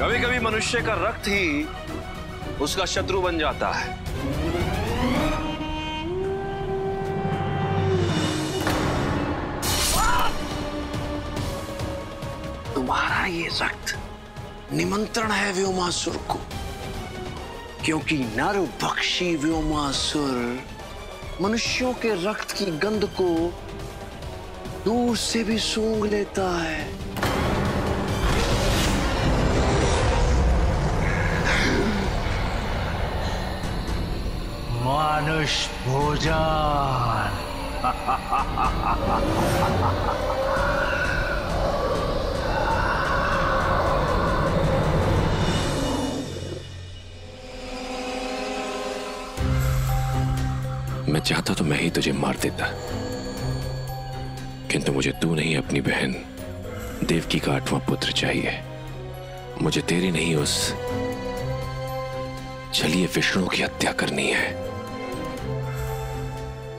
कभी कभी मनुष्य का रक्त ही उसका शत्रु बन जाता है। तुम्हारा ये रक्त निमंत्रण है व्योमासुर को, क्योंकि नरभक्षी व्योमासुर मनुष्यों के रक्त की गंध को दूर से भी सूंघ लेता है। मानुष भोजन। मैं चाहता तो मैं ही तुझे मार देता, किंतु मुझे तू नहीं अपनी बहन देवकी का 8वां पुत्र चाहिए। मुझे तेरी नहीं उस चलिए विष्णु की हत्या करनी है।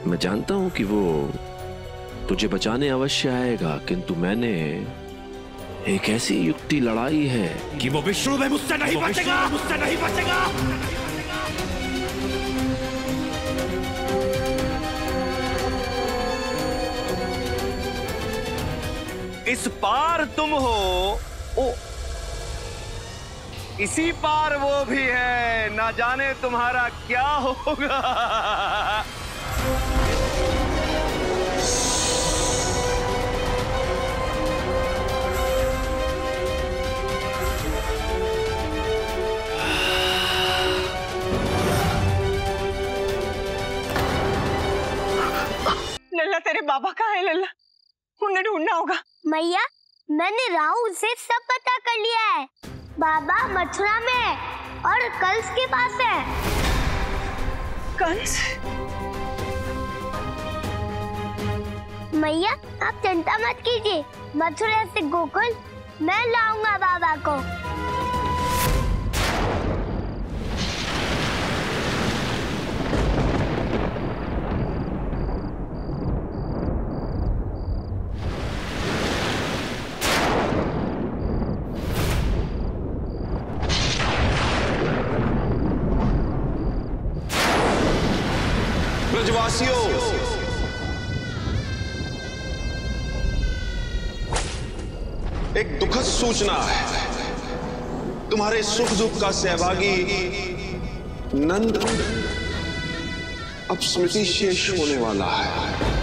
मैं जानता हूं कि वो तुझे बचाने अवश्य आएगा, किंतु मैंने एक ऐसी युक्ति लड़ाई है कि वो विष्णु में मुझसे नहीं बचेगा, मुझसे नहीं बचेगा। इस पार तुम हो, ओ इसी पार वो भी है, ना जाने तुम्हारा क्या होगा। लल्ला तेरे बाबा कहाँ है? लल्ला उन्हें ढूंढना होगा। मैया मैंने राहुल से सब पता कर लिया है। बाबा मथुरा में और कंस के पास है। कंस? मैया आप चिंता मत कीजिए, मथुरा से गोकुल मैं लाऊंगा बाबा को। एक दुखद सूचना है, तुम्हारे सुख दुख का सहभागी नंद अब स्मृति शेष होने वाला है।